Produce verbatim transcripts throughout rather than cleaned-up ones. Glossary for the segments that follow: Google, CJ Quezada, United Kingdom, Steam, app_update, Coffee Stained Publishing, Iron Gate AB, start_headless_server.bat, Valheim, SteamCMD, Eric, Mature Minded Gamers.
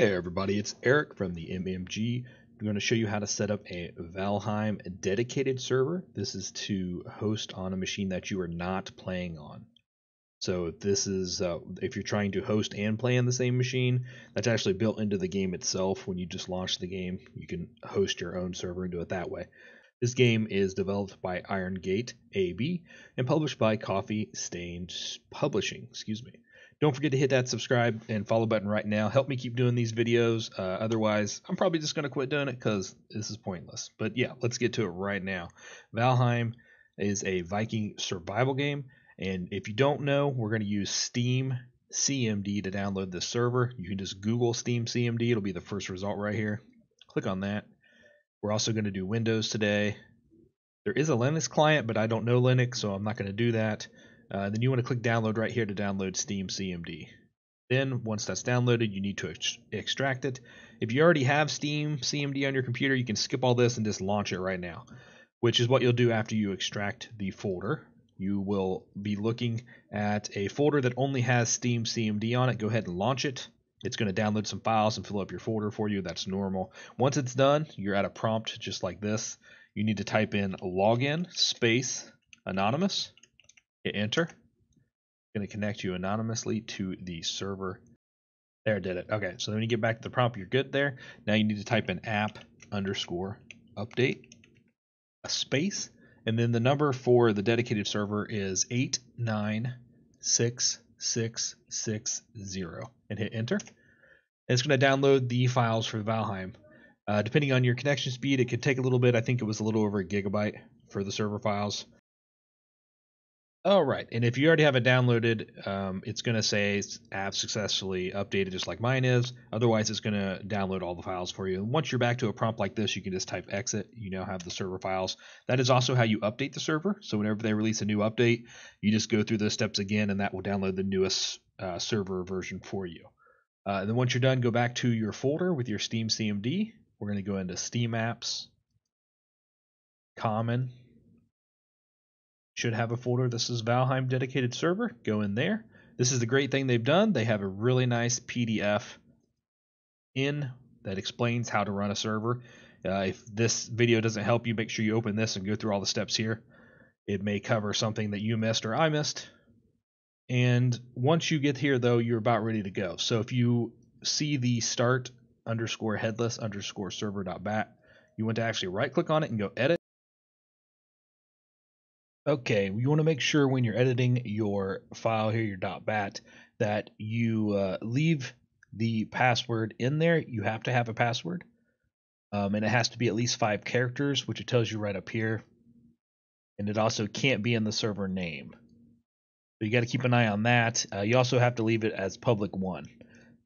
Hey everybody, it's Eric from the M M G. I'm going to show you how to set up a Valheim dedicated server. This is to host on a machine that you are not playing on. So this is, uh, if you're trying to host and play on the same machine, that's actually built into the game itself. When you just launch the game, you can host your own server and do it that way. This game is developed by Iron Gate A B and published by Coffee Stained Publishing, excuse me. Don't forget to hit that subscribe and follow button right now. Help me keep doing these videos. Uh, otherwise, I'm probably just going to quit doing it because this is pointless. But yeah, let's get to it right now. Valheim is a Viking survival game. And if you don't know, we're going to use SteamCMD to download this server. You can just Google SteamCMD. It'll be the first result right here. Click on that. We're also going to do Windows today. There is a Linux client, but I don't know Linux, so I'm not going to do that. Uh, then you want to click download right here to download SteamCMD. Then once that's downloaded, you need to ex extract it. If you already have SteamCMD on your computer, you can skip all this and just launch it right now, which is what you'll do after you extract the folder. You will be looking at a folder that only has SteamCMD on it. Go ahead and launch it. It's going to download some files and fill up your folder for you. That's normal. Once it's done, you're at a prompt just like this. You need to type in login space anonymous. Hit enter. It's going to connect you anonymously to the server. There, did it. Okay, so when you get back to the prompt, you're good there. Now you need to type in app underscore update, a space, and then the number for the dedicated server is eight nine six six six zero, and hit enter. And it's going to download the files for Valheim. Uh, depending on your connection speed, it could take a little bit. I think it was a little over a gigabyte for the server files. All right, and if you already have it downloaded, um, it's going to say app successfully updated just like mine is. Otherwise, it's going to download all the files for you. And once you're back to a prompt like this, you can just type exit. You now have the server files. That is also how you update the server. So whenever they release a new update, you just go through those steps again, and that will download the newest uh, server version for you. Uh, and then once you're done, go back to your folder with your SteamCMD. We're going to go into Steam Apps, Common. Should have a folder. This is Valheim dedicated server. Go in there. This is the great thing they've done. They have a really nice P D F in that explains how to run a server. Uh, if this video doesn't help you, make sure you open this and go through all the steps here. It may cover something that you missed or I missed. And once you get here, though, you're about ready to go. So if you see the start underscore headless underscore server dot bat, you want to actually right click on it and go edit. Okay, you want to make sure when you're editing your file here, your .bat, that you uh, leave the password in there. You have to have a password, um, and it has to be at least five characters, which it tells you right up here. And it also can't be in the server name. So you got to keep an eye on that. Uh, you also have to leave it as public one.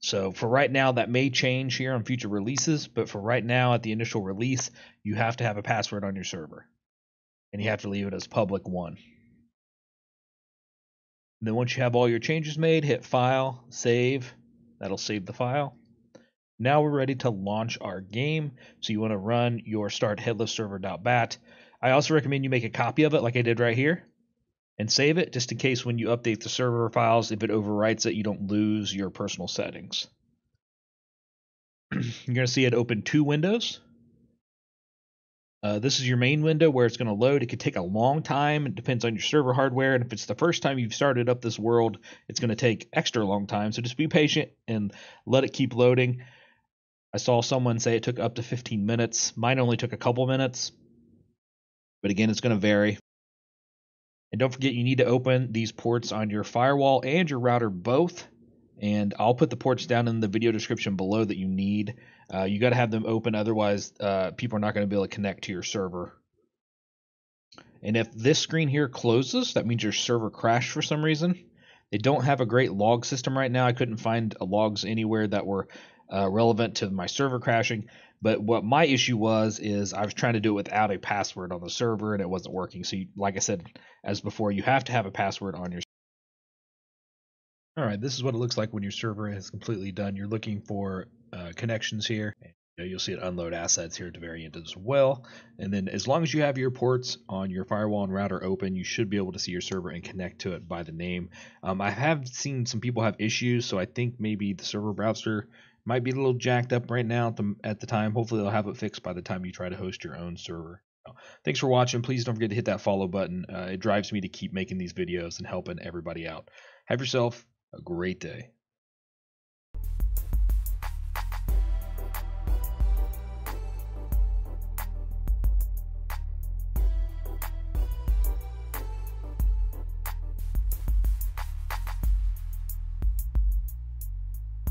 So for right now, that may change here on future releases, but for right now, at the initial release, you have to have a password on your server. And you have to leave it as public one. And then once you have all your changes made, hit file, save. That'll save the file. Now we're ready to launch our game. So you want to run your start headless server.bat. I also recommend you make a copy of it like I did right here and save it just in case when you update the server files, if it overwrites it, you don't lose your personal settings. You're going to see it open two windows. Uh, this is your main window where it's going to load. It could take a long time. It depends on your server hardware. And if it's the first time you've started up this world, it's going to take extra long time. So just be patient and let it keep loading. I saw someone say it took up to fifteen minutes. Mine only took a couple minutes. But again, it's going to vary. And don't forget, you need to open these ports on your firewall and your router both. And I'll put the ports down in the video description below that you need. Uh, you got to have them open, otherwise uh, people are not going to be able to connect to your server. And if this screen here closes, that means your server crashed for some reason. They don't have a great log system right now. I couldn't find logs anywhere that were uh, relevant to my server crashing. But what my issue was is I was trying to do it without a password on the server, and it wasn't working. So you, like I said, as before, you have to have a password on your server. All right, this is what it looks like when your server is completely done. You're looking for uh, connections here. You'll see it unload assets here at the very end as well. And then as long as you have your ports on your firewall and router open, you should be able to see your server and connect to it by the name. Um, I have seen some people have issues, so I think maybe the server browser Might be a little jacked up right now at the, at the time. Hopefully they'll have it fixed by the time you try to host your own server. Thanks for watching. Please don't forget to hit that follow button. Uh, it drives me to keep making these videos and helping everybody out. Have yourself a great day.